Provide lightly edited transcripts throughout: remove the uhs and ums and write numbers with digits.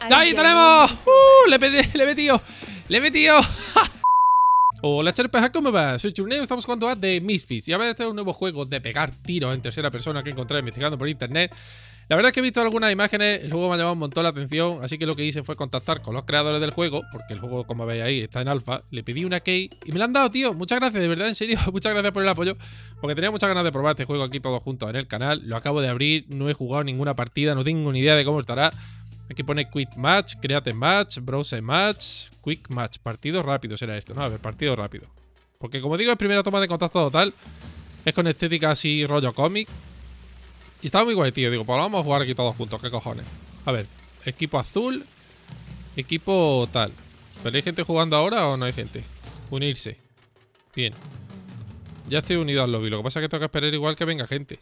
¡Ahí tenemos! ¡Le he metido! Hola Charpes, ¿cómo vas? Soy Churneo, estamos jugando a The Misfits. Y a ver, este es un nuevo juego de pegar tiros en tercera persona que encontré investigando por internet. La verdad es que he visto algunas imágenes, el juego me ha llamado un montón la atención, así que lo que hice fue contactar con los creadores del juego, porque el juego, como veis ahí, está en alfa. Le pedí una key y me la han dado, tío. Muchas gracias, de verdad, en serio, muchas gracias por el apoyo, porque tenía muchas ganas de probar este juego aquí todos juntos en el canal. Lo acabo de abrir, no he jugado ninguna partida, no tengo ni idea de cómo estará. Aquí pone Quick Match, Create Match, Browse Match, Quick Match. Partido rápido será esto, ¿no? A ver, partido rápido. Porque como digo, es primera toma de contacto total. Es con estética así, rollo cómic. Y estaba muy guay, tío. Digo, pues vamos a jugar aquí todos juntos, ¿qué cojones? A ver, equipo azul, equipo tal. ¿Pero hay gente jugando ahora o no hay gente? Unirse. Bien. Ya estoy unido al lobby. Lo que pasa es que tengo que esperar igual que venga gente.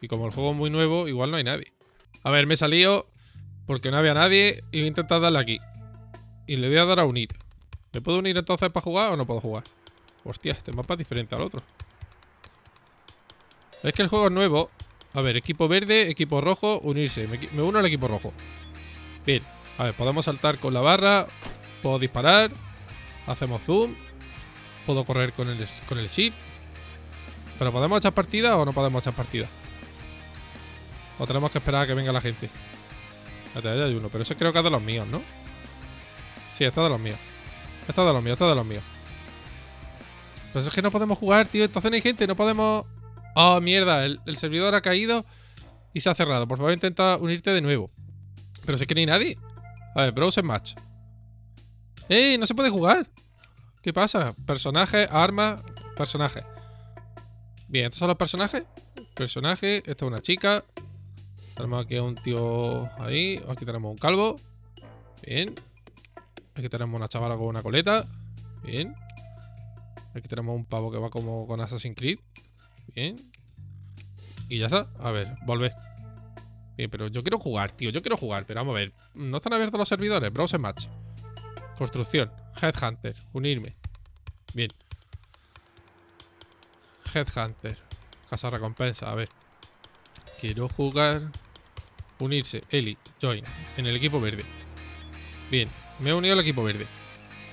Y como el juego es muy nuevo, igual no hay nadie. A ver, me he salido... porque no había nadie y voy a intentar darle aquí. Y le voy a dar a unir. ¿Me puedo unir entonces para jugar o no puedo jugar? Hostia, este mapa es diferente al otro. Es que el juego es nuevo. A ver, equipo verde, equipo rojo, unirse. Me uno al equipo rojo. Bien. A ver, podemos saltar con la barra. Puedo disparar. Hacemos zoom. Puedo correr con el shift. ¿Pero podemos echar partida o no podemos echar partida? O tenemos que esperar a que venga la gente. Hay uno, pero eso creo que es de los míos, ¿no? Sí, está de los míos. Está de los míos. Pero es que no podemos jugar, tío. Entonces no hay gente, no podemos... Oh, mierda, el servidor ha caído y se ha cerrado. Por favor, intenta unirte de nuevo. Pero si es que no hay nadie. A ver, browse match. ¡Ey! No se puede jugar. ¿Qué pasa? Personaje, arma, personaje. Bien, ¿estos son los personajes? Personaje, esta es una chica. Tenemos aquí a un tío ahí. Aquí tenemos un calvo. Bien. Aquí tenemos una chavala con una coleta. Bien. Aquí tenemos un pavo que va como con Assassin's Creed. Bien. Y ya está. A ver, volver. Bien, pero yo quiero jugar, tío. Yo quiero jugar, pero vamos a ver. No están abiertos los servidores. Browse match. Construcción. Headhunter. Unirme. Bien. Headhunter. Casa recompensa. A ver. Quiero jugar. Unirse. Eli. Join. En el equipo verde. Bien. Me he unido al equipo verde.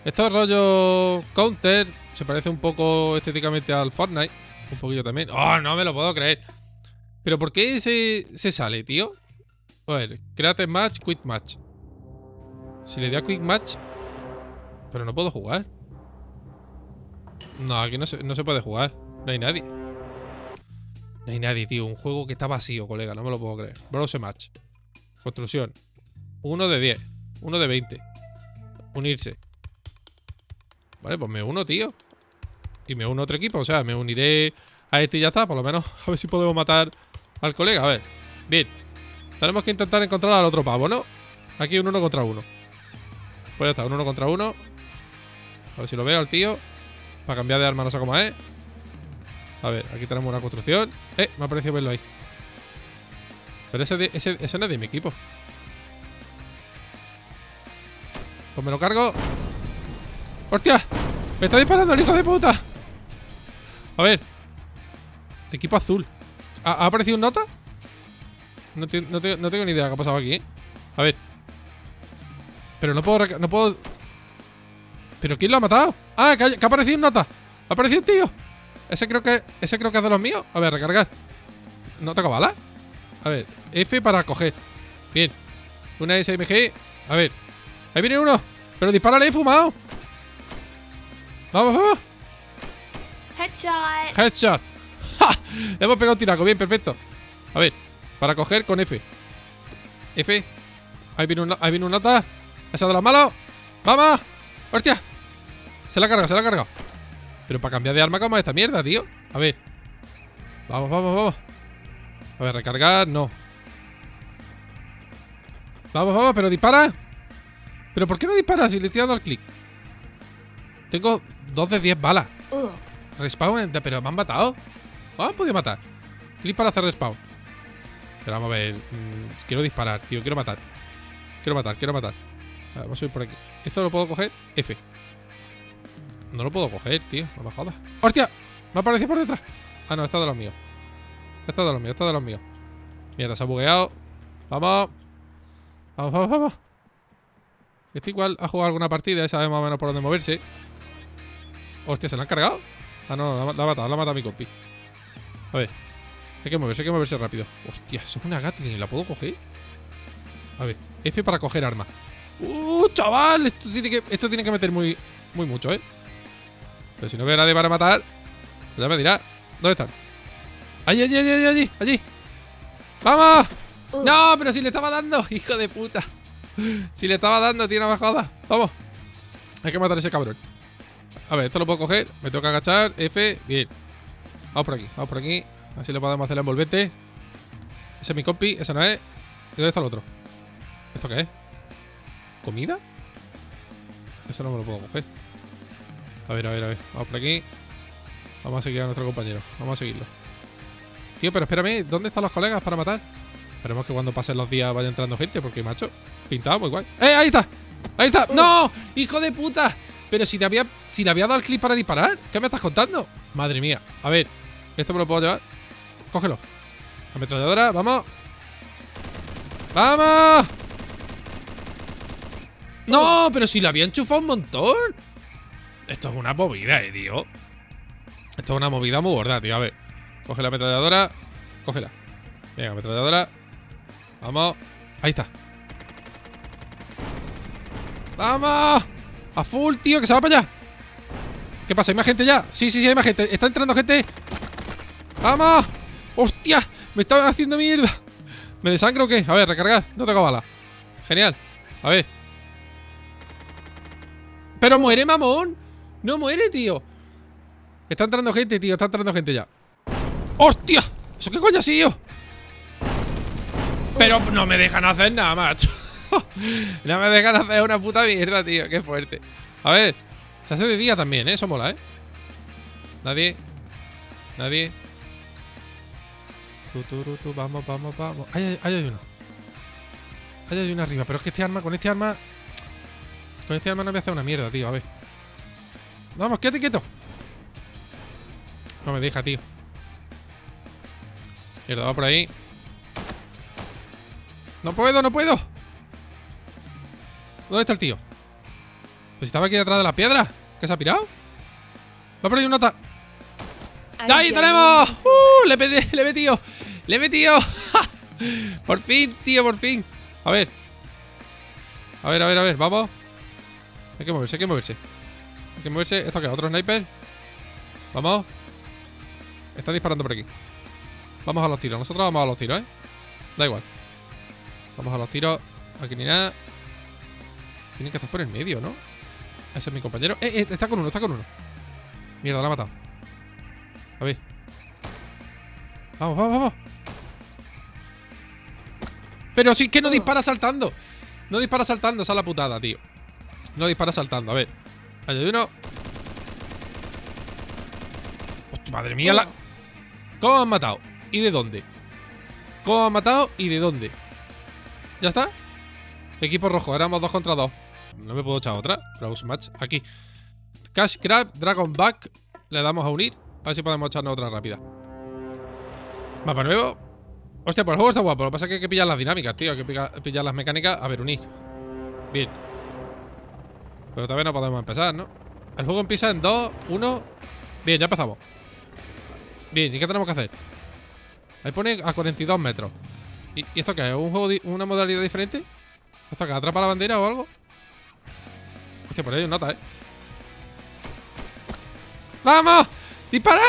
Esto es rollo counter. Se parece un poco estéticamente al Fortnite. Un poquillo también. ¡Oh, no me lo puedo creer! ¿Pero por qué se sale, tío? A ver. Create match. Quick match. Si le doy a quick match. Pero no puedo jugar. No, aquí no se puede jugar. No hay nadie. No hay nadie, tío. Un juego que está vacío, colega. No me lo puedo creer. Browse match. Construcción. 1 de 10. 1 de 20. Unirse. Vale, pues me uno, tío. Y me uno a otro equipo. O sea, me uniré a este y ya está. Por lo menos a ver si podemos matar al colega. A ver. Bien. Tenemos que intentar encontrar al otro pavo, ¿no? Aquí un 1 contra 1. Pues ya está. Un 1 contra 1. A ver si lo veo al tío. Para cambiar de arma no sé cómo es. A ver, aquí tenemos una construcción. Me ha parecido verlo ahí. Pero ese no es de mi equipo. Pues me lo cargo. ¡Hostia! ¡Me está disparando el hijo de puta! A ver. Equipo azul. ¿Ha aparecido un nota? No tengo ni idea de qué ha pasado aquí, ¿eh? A ver. Pero no puedo... ¿Pero quién lo ha matado? ¡Ah! Que ha aparecido un nota. ¡Ha aparecido un tío! Ese creo que es de los míos. A ver, recargar. ¿No tengo balas? A ver, F para coger. Bien. Una SMG. A ver. Ahí viene uno. Pero dispárale, he fumado. Vamos, vamos. Headshot. Headshot. ¡Ja! Le hemos pegado un tiraco. Bien, perfecto. A ver. Para coger con F. F. Ahí viene un nota. Esa de los malos. ¡Vamos! ¡Hostia! Se la ha cargado. Pero para cambiar de arma, ¿cómo es esta mierda, tío? A ver. Vamos. A ver, recargar, no. Vamos, pero dispara. ¿Pero por qué no dispara si le estoy dando al clic? Tengo 2 de 10 balas. Respawn, pero me han matado. ¿Me han podido matar? Clic para hacer respawn. Pero vamos a ver. Quiero disparar, tío. Quiero matar. A ver, vamos a ir por aquí. Esto lo puedo coger. F. No lo puedo coger, tío. No me jodas. ¡Hostia! Me ha aparecido por detrás. Ah, no, está de los míos. Mierda, se ha bugueado. Vamos. Este igual ha jugado alguna partida y sabe más o menos por dónde moverse. Hostia, ¿se la han cargado? Ah, no, la ha matado mi compi. A ver. Hay que moverse rápido. Hostia, eso es una Gatling, ¿la puedo coger? A ver, F para coger arma. Chaval, esto tiene que meter muy mucho, ¿eh? Pero si no veo a nadie para matar, ya me dirá. ¿Dónde están? Allí. ¡Vamos! No, pero si le estaba dando, hijo de puta. Si le estaba dando, tiene una bajada. Vamos. Hay que matar a ese cabrón. A ver, esto lo puedo coger. Me tengo que agachar. F, bien. Vamos por aquí. Así le podemos hacer el envolvente. Ese es mi compi, ese no es. ¿Y dónde está el otro? ¿Esto qué es? ¿Comida? Eso no me lo puedo coger. A ver. Vamos por aquí. Vamos a seguir a nuestro compañero. Vamos a seguirlo. Tío, pero espérame. ¿Dónde están los colegas para matar? Esperemos que cuando pasen los días vaya entrando gente, porque, macho, pintaba muy guay. ¡Eh, ahí está! ¡Ahí está! ¡No! ¡Hijo de puta! Pero si le había dado el clip para disparar. ¿Qué me estás contando? Madre mía. A ver. Esto me lo puedo llevar. Cógelo. Ametralladora. ¡Vamos! ¡Vamos! ¡No! Pero si le había enchufado un montón. Esto es una movida, tío. Esto es una movida muy gorda, tío. A ver. Coge la ametralladora. Cógela. Venga, ametralladora. Vamos. Ahí está. ¡Vamos! A full, tío, que se va para allá. ¿Qué pasa? ¿Hay más gente ya? Sí, hay más gente. Está entrando gente. ¡Vamos! ¡Hostia! Me está haciendo mierda. ¿Me desangro o qué? A ver, recargar. No tengo bala. Genial. A ver. ¡Pero muere, mamón! ¡No muere, tío! Está entrando gente, tío. Está entrando gente ya. ¡Hostia! ¿Eso qué coño ha sido? Pero no me dejan hacer nada, macho. No me dejan hacer una puta mierda, tío. Qué fuerte. A ver. Se hace de día también, ¿eh? Eso mola, ¿eh? Nadie. Vamos. Ahí hay uno. Ahí hay uno arriba. Pero es que con este arma... Con este arma no voy a hacer una mierda, tío. A ver. Vamos, quédate quieto. No me deja, tío. Mierda, va por ahí. ¡No puedo! ¿Dónde está el tío? Pues estaba aquí detrás de la piedra. ¿Qué se ha pirado? Va por ahí una nota. ¡Ahí tenemos! ¡Le he metido! Por fin, tío, por fin. A ver, vamos. Hay que moverse. ¿Esto qué? ¿Otro sniper? Vamos. Está disparando por aquí. Vamos a los tiros. Nosotros vamos a los tiros, ¿eh? Da igual. Vamos a los tiros. Aquí ni nada. Tienen que estar por el medio, ¿no? Ese es mi compañero. Está con uno. Mierda, la ha matado. A ver. Vamos. Pero sí que no dispara saltando. No dispara saltando, esa es la putada, tío. No dispara saltando, a ver. Ahí hay uno. Hostia, madre mía, la... ¿Cómo han matado y de dónde? ¿Ya está? Equipo rojo, éramos 2 contra 2. No me puedo echar otra. Browse match, aquí. Cash Grab, Dragon Back. Le damos a unir. A ver si podemos echarnos otra rápida. Mapa nuevo. Hostia, pues el juego está guapo. Lo que pasa es que hay que pillar las dinámicas, tío. Hay que pillar las mecánicas. A ver, unir. Bien. Pero todavía no podemos empezar, ¿no? El juego empieza en 2, 1. Bien, ya empezamos. Bien, ¿y qué tenemos que hacer? Ahí pone a 42 metros. ¿Y esto qué es? ¿Un juego, una modalidad diferente? ¿Esto qué? ¿Atrapa la bandera o algo? Hostia, por ahí hay una nota, ¿eh? ¡Vamos! ¡Dispara!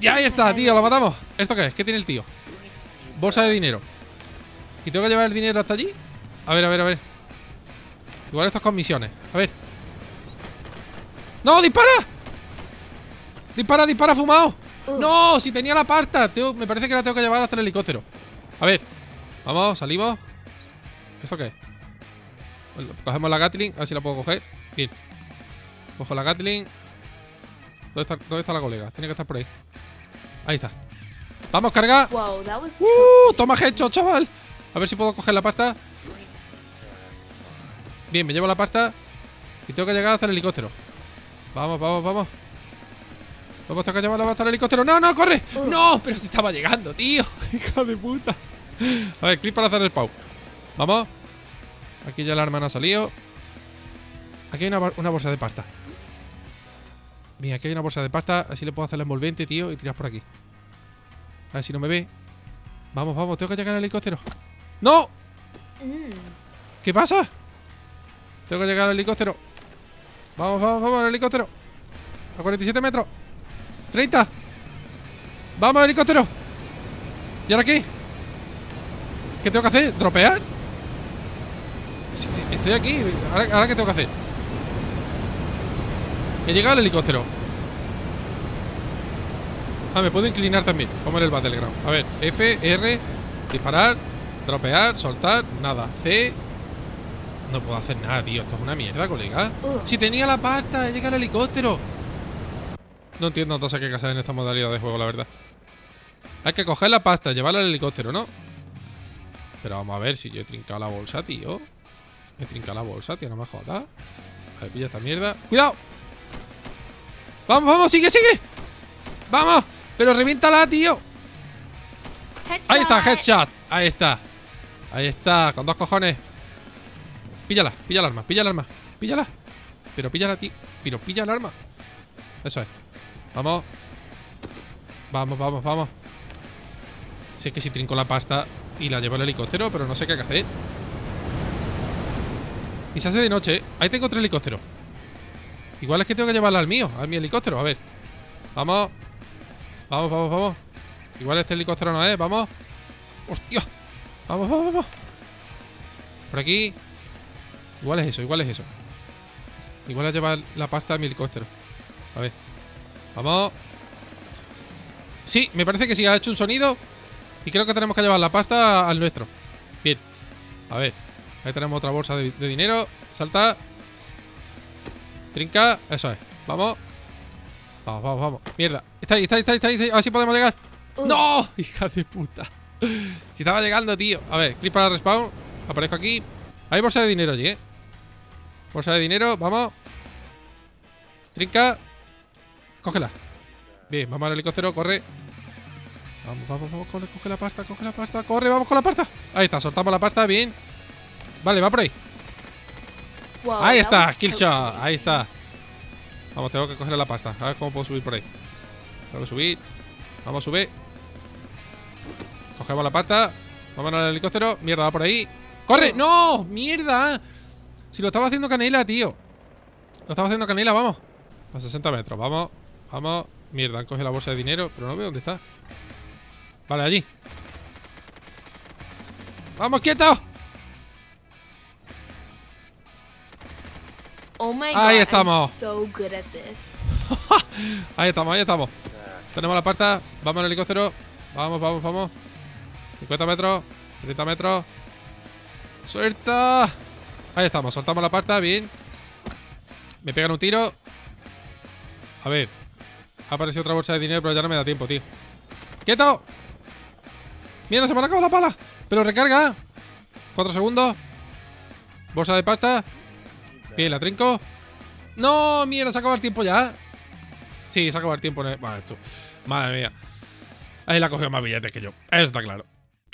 Ya ahí está, tío, lo matamos. ¿Esto qué es? ¿Qué tiene el tío? Bolsa de dinero. ¿Y tengo que llevar el dinero hasta allí? A ver. Igual esto es con misiones. A ver. ¡No, dispara! ¡Dispara, fumado! ¡No! Si tenía la pasta. Me parece que la tengo que llevar hasta el helicóptero. A ver. Vamos, salimos. ¿Esto qué es? Cogemos la Gatling. A ver si la puedo coger. Bien. Cojo la Gatling. ¿Dónde está la colega? Tiene que estar por ahí. Ahí está. ¡Vamos, carga! Wow, ¡toma hecho, chaval! A ver si puedo coger la pasta. Bien, me llevo la pasta. Y tengo que llegar hasta el helicóptero. Vamos. Vamos, tengo que llevarla hasta el helicóptero. ¡No, corre! ¡No! Pero si estaba llegando, tío. ¡Hija de puta! A ver, clip para hacer el pau. Vamos. Aquí ya la arma no ha salido. Aquí hay una bolsa de pasta. Mira, aquí hay una bolsa de pasta. Así le puedo hacer el envolvente, tío, y tirar por aquí. A ver si no me ve. Vamos, vamos, tengo que llegar al helicóptero. ¡No! ¿Qué pasa? Tengo que llegar al helicóptero. Vamos, vamos, vamos al helicóptero. A 47 metros. 30. Vamos, helicóptero. ¿Y ahora qué? ¿Qué tengo que hacer? ¿Dropear? Estoy aquí. ¿Ahora qué tengo que hacer? He llegado al helicóptero. Ah, me puedo inclinar también. Como en el Battleground. A ver, F, R, disparar, dropear, soltar, nada. C. No puedo hacer nada, tío. Esto es una mierda, colega. Si tenía la pasta, he llegado al helicóptero. No entiendo entonces qué hacer en esta modalidad de juego, la verdad. Hay que coger la pasta, llevarla al helicóptero, ¿no? Pero vamos a ver si yo he trincado la bolsa, tío. He trincado la bolsa, tío, no me jodas. A ver, pilla esta mierda. ¡Cuidado! ¡Vamos, vamos! ¡Sigue, sigue! ¡Vamos! ¡Pero reviéntala, tío! Headshot. ¡Ahí está, headshot! Ahí está. Ahí está, con dos cojones. Píllala, pilla el arma, pilla el arma. Píllala. Pero píllala, tío. Pero pilla el arma. Eso es. Vamos. Vamos, vamos, vamos. Si es que si trinco la pasta y la llevo al helicóptero, pero no sé qué hay que hacer. Y se hace de noche, ¿eh? Ahí tengo otro helicóptero. Igual es que tengo que llevarla al mío, a mi helicóptero. A ver. Vamos. Vamos, vamos, vamos. Igual este helicóptero no es, vamos. ¡Hostia! Vamos, vamos, vamos. Por aquí. Igual es eso, igual es eso. Igual es llevar la pasta a mi helicóptero. A ver. Vamos. Sí, me parece que sí, ha hecho un sonido. Y creo que tenemos que llevar la pasta al nuestro. Bien. A ver. Ahí tenemos otra bolsa de dinero. Salta. Trinca. Eso es. Vamos. Vamos, vamos, vamos. Mierda. Está ahí, está ahí, está ahí, está ahí. A ver si podemos llegar. ¡No! Hija de puta. Si estaba llegando, tío. A ver, clic para respawn. Aparezco aquí. Hay bolsa de dinero allí, ¿eh? Bolsa de dinero. Vamos. Trinca. Cógela. Bien, vamos al helicóptero. Corre. Vamos, vamos, vamos, coge la pasta, coge la pasta. Corre, vamos con la pasta. Ahí está, soltamos la pasta, bien. Vale, va por ahí. Wow, ahí está, killshot, ahí está. Vamos, tengo que coger la pasta. A ver cómo puedo subir por ahí. Tengo que subir. Vamos, sube. Cogemos la pasta. Vamos al helicóptero. Mierda, va por ahí. ¡Corre! ¡No! ¡Mierda! Si lo estaba haciendo canela, tío. Lo estaba haciendo canela, vamos. A 60 metros, vamos. Vamos. Mierda, han cogido la bolsa de dinero. Pero no veo dónde está. Vale, allí. ¡Vamos, quietos! Oh my God, ahí estamos. I'm so good at this. Ahí estamos, ahí estamos. Tenemos la pasta. Vamos al helicóptero. Vamos, vamos, vamos. 50 metros. 30 metros. ¡Suelta! Ahí estamos. Soltamos la pasta. Bien. Me pegan un tiro. A ver. Ha aparecido otra bolsa de dinero, pero ya no me da tiempo, tío. ¡Quieto! ¡Mira, se me ha acabado la pala! ¡Pero recarga! 4 segundos. Bolsa de pasta. Bien, la trinco. ¡No! ¡Mierda! ¿Se acaba el tiempo ya? Sí, se acaba el tiempo. Vale, esto. Madre mía. Ahí la ha cogido más billetes que yo. Eso está claro.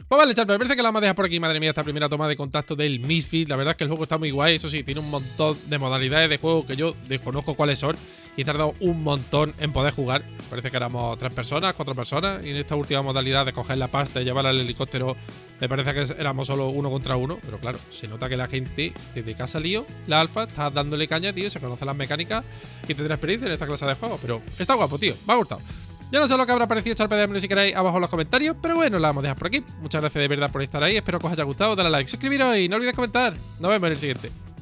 Pues vale, Charpes, me parece que la vamos a dejar por aquí. Madre mía, esta primera toma de contacto del Misfits. La verdad es que el juego está muy guay. Eso sí, tiene un montón de modalidades de juego que yo desconozco cuáles son. Y he tardado un montón en poder jugar. Parece que éramos 3 personas, 4 personas. Y en esta última modalidad de coger la pasta y llevarla al helicóptero, me parece que éramos solo 1 contra 1. Pero claro, se nota que la gente desde que ha salido la alfa está dándole caña, tío. Se conoce las mecánicas y tendrá experiencia en esta clase de juego. Pero está guapo, tío. Me ha gustado. Yo no sé lo que habrá parecido, Charpes, déjamelo si queréis abajo en los comentarios. Pero bueno, la vamos a dejar por aquí. Muchas gracias de verdad por estar ahí. Espero que os haya gustado. Dale a like, suscribiros y no olvidéis comentar. Nos vemos en el siguiente.